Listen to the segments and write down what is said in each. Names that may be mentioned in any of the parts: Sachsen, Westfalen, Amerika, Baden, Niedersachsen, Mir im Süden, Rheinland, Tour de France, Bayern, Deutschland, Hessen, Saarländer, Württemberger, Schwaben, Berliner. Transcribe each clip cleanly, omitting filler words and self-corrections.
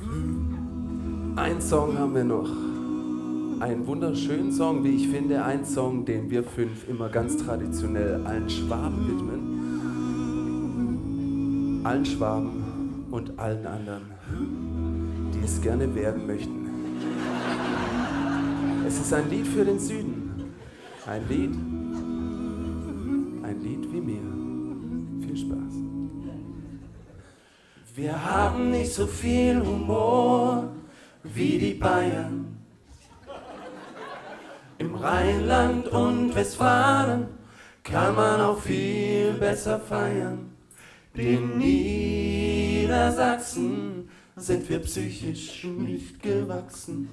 Ein Song haben wir noch. Einen wunderschönen Song, wie ich finde. Ein Song, den wir fünf immer ganz traditionell allen Schwaben widmen. Allen Schwaben und allen anderen, die es gerne werden möchten. Es ist ein Lied für den Süden. Ein Lied wie mir. Viel Spaß. Wir haben nicht so viel Humor wie die Bayern. Im Rheinland und Westfalen kann man auch viel besser feiern. Den Niedersachsen sind wir psychisch nicht gewachsen.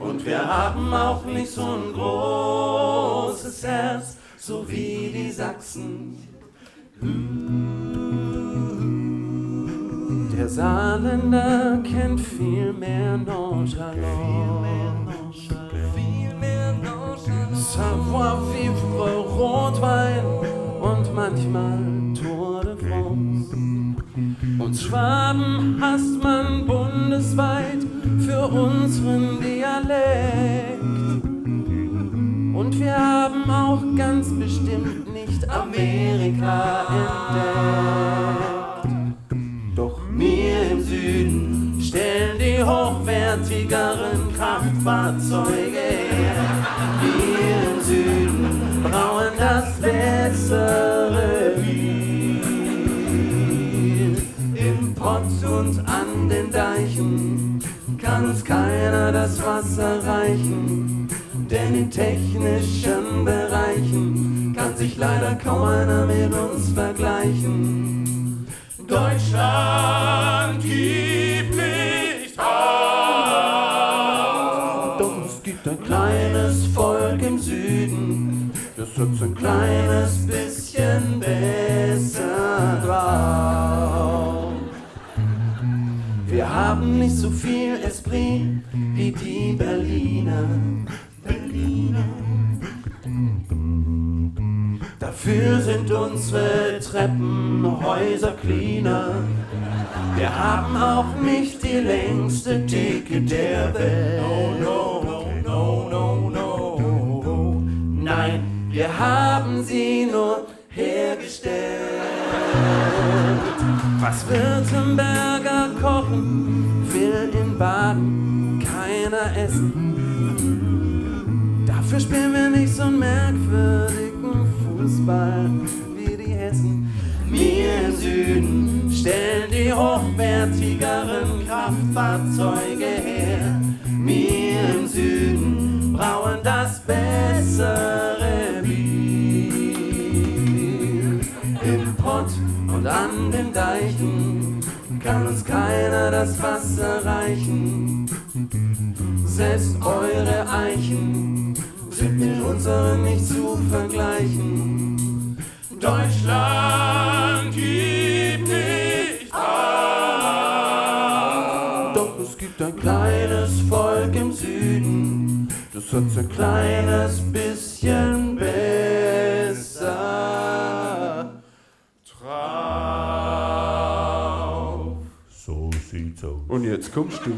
Und wir haben auch nicht so ein großes Herz, so wie die Sachsen. Der Saarländer kennt viel mehr Nonchalance. Savoir-vivre, Rotwein und manchmal Tour de France. Uns Schwaben hasst man bundesweit für unseren Dialekt. Und wir haben auch ganz bestimmt nicht Amerika entdeckt. Doch mir im Süden stellen die hochwertigeren Kraftfahrzeuge her. Wir im Süden brauen das bessere Bier. Im Pott und an den Deichen kann uns keiner das Wasser reichen, denn in technischen Bereichen kann sich leider kaum einer mit uns vergleichen. Deutschland gibt nicht auf, doch es gibt ein kleines Volk im Süden, das hat's ein kleines bisschen besser drauf. Wir haben nicht so viel Esprit wie die Berliner. Dafür sind unsere Treppenhäuser cleaner. Wir haben auch nicht die längste Theke der Welt. No, no, no, no, no, no. Nein, wir haben sie nur hergestellt. Was Württemberger kochen, will in Baden keiner essen. Dafür spielen wir nicht so einen merkwürdigen Fußball wie die Hessen. Wir im Süden stellen die hochwertigeren Kraftfahrzeuge her. Wir im Süden brauen das bessere Bier. Im Pott und an den Deichen kann uns keiner das Wasser reichen. Selbst eure Eichen sind mit unseren nicht zu vergleichen. Deutschland gibt nicht auf, doch es gibt ein kleines Volk im Süden, das hat's ein kleines bisschen besser drauf. So sieht's aus. Und jetzt kommst du.